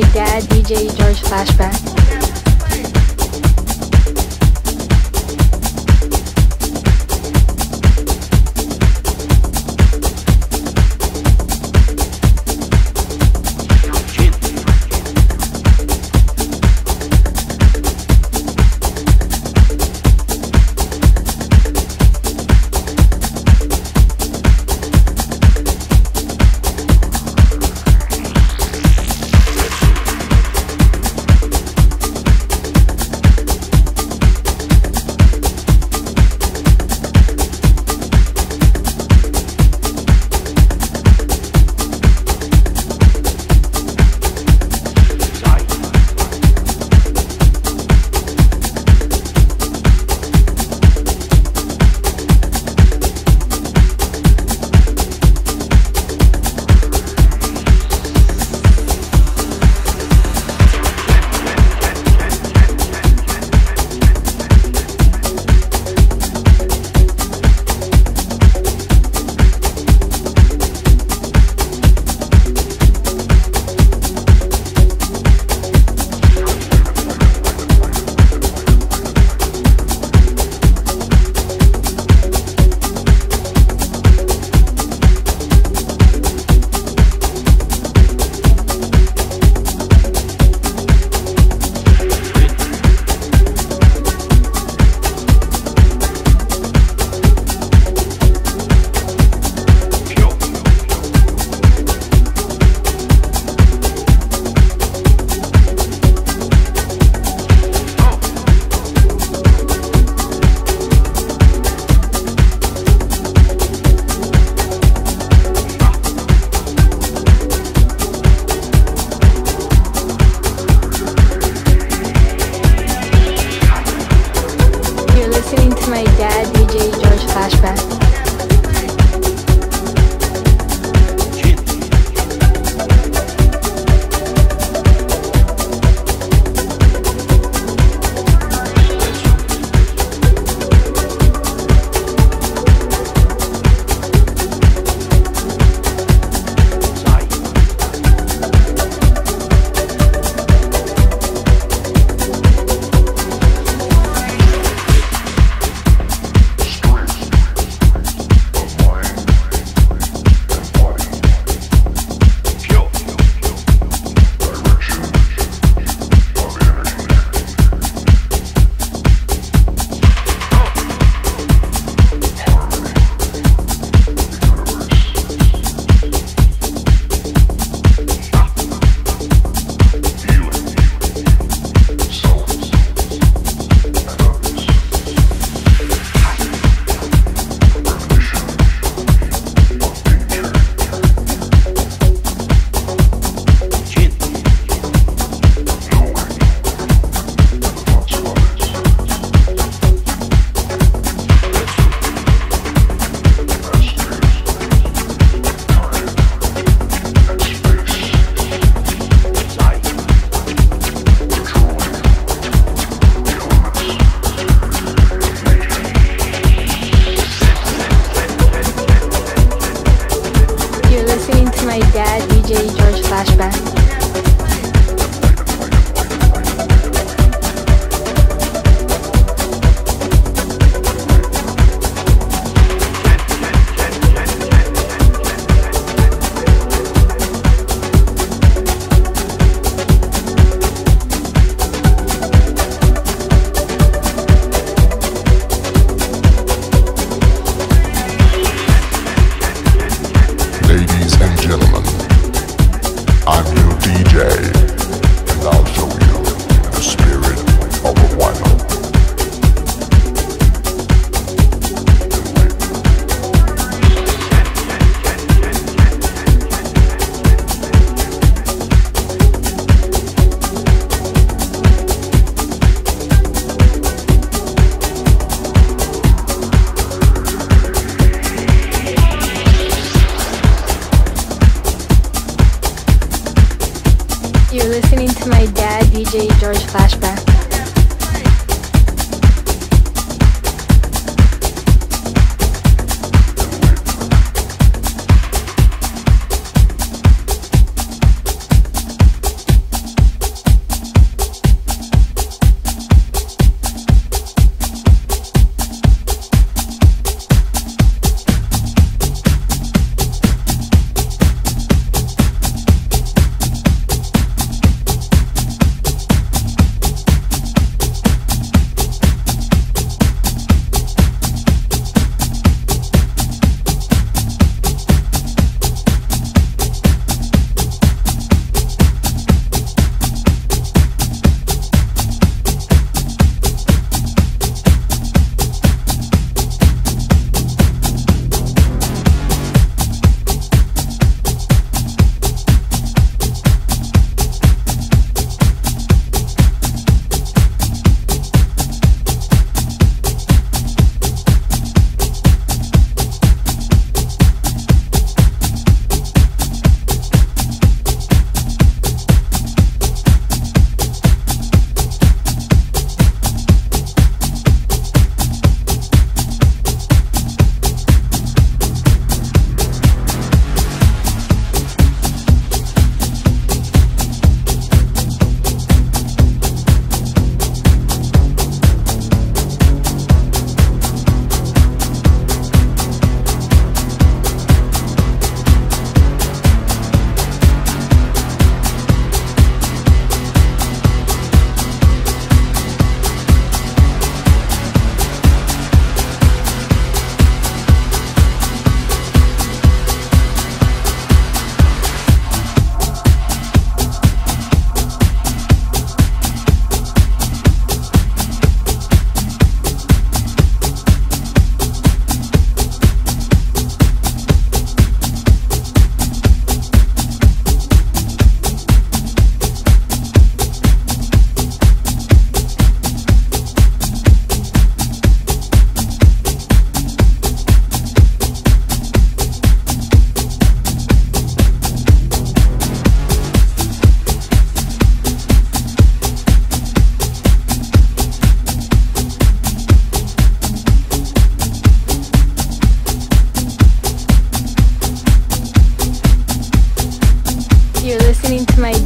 my dad, DJ Georges Flashback.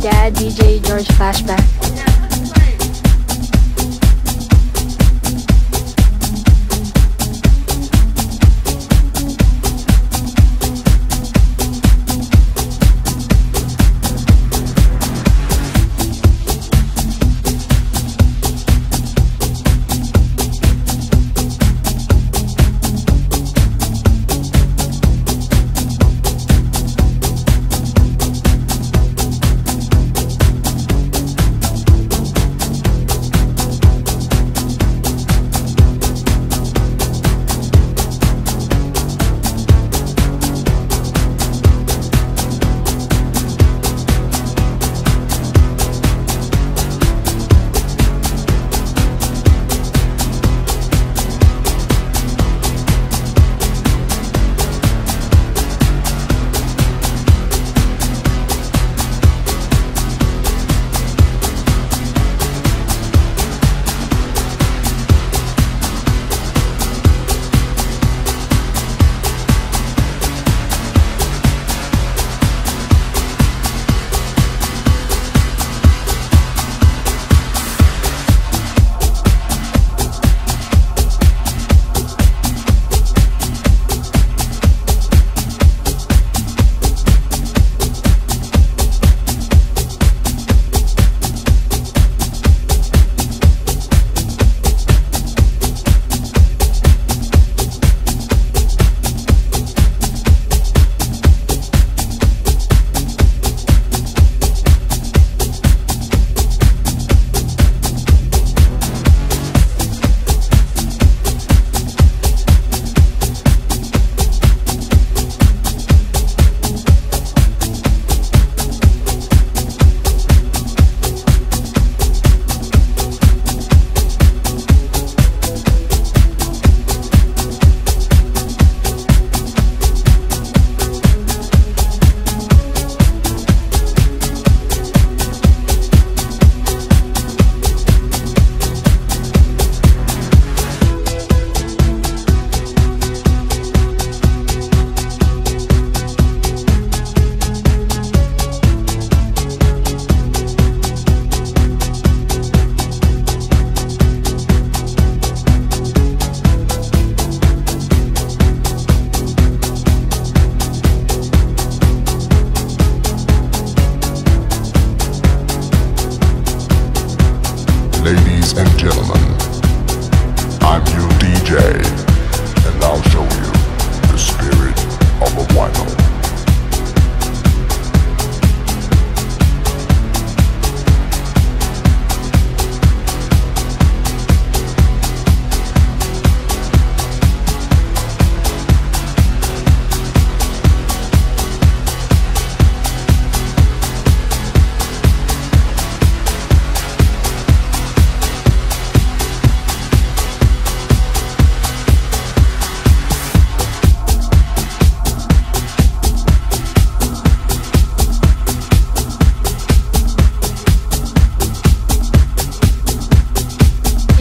Dad, DJ Georges Flashback.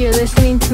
You're listening to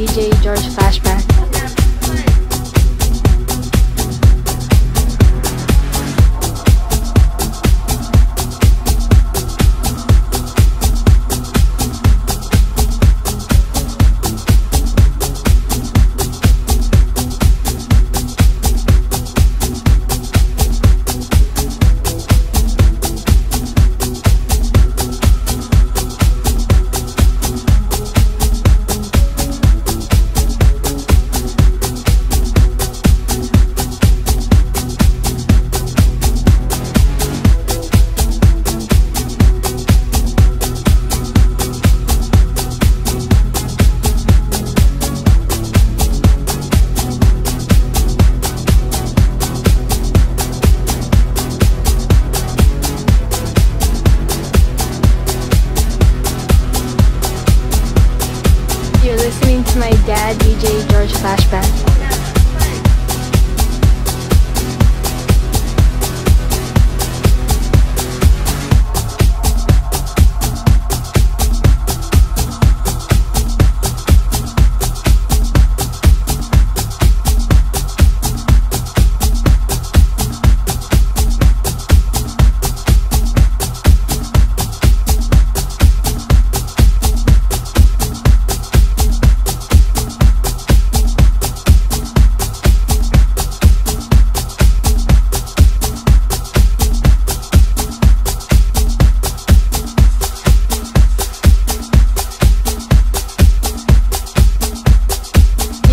DJ Georges Flashback. my dad, DJ Georges Flashback.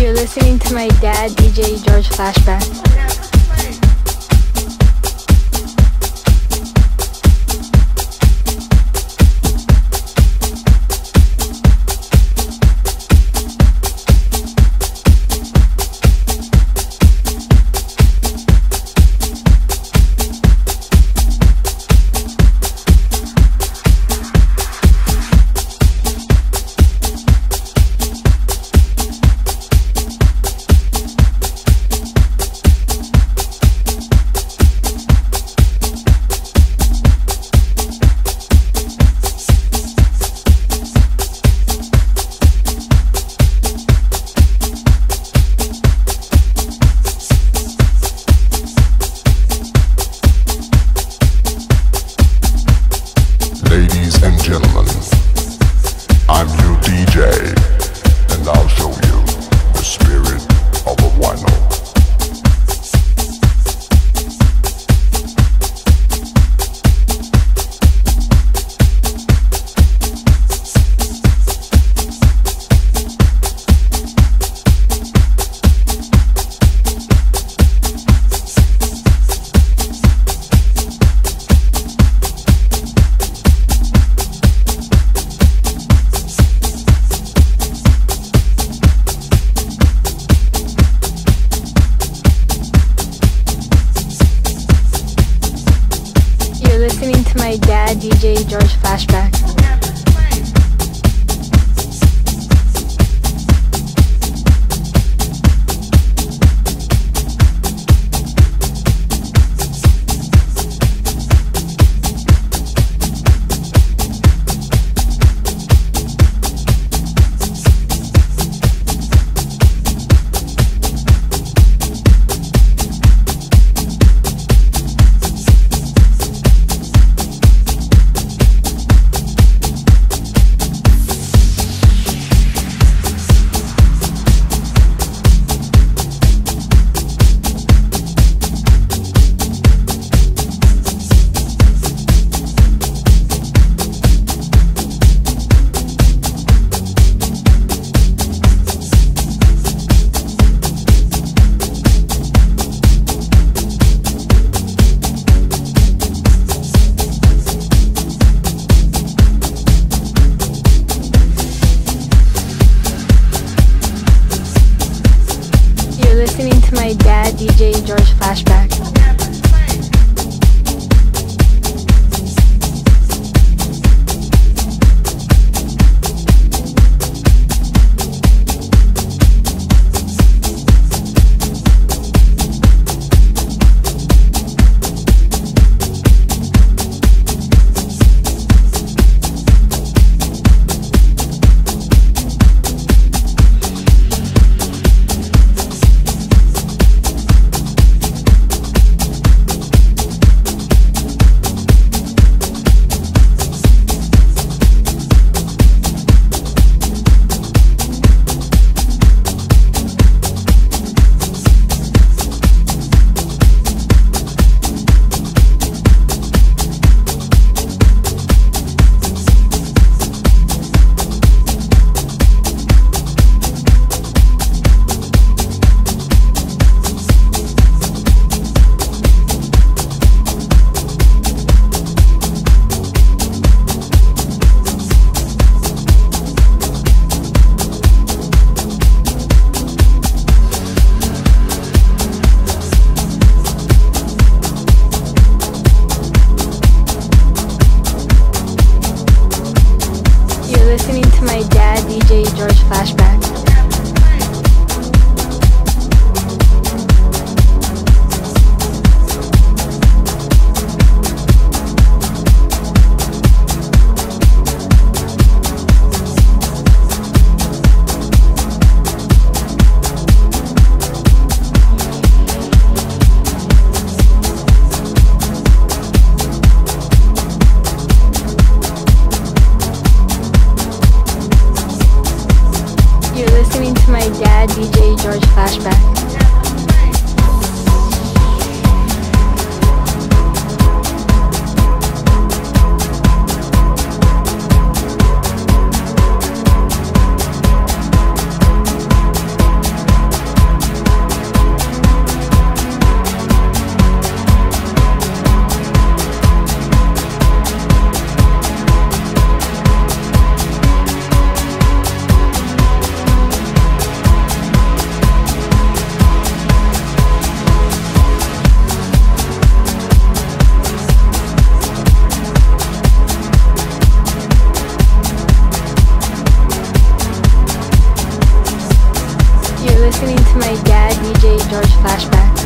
You're listening to my dad, DJ Georges Flashback. Listening to my dad, DJ Georges Flashback. Listening to my dad, DJ Georges Flashback. Yeah, DJ Georges Flashback. Listening to my dad, DJ Georges Flashback.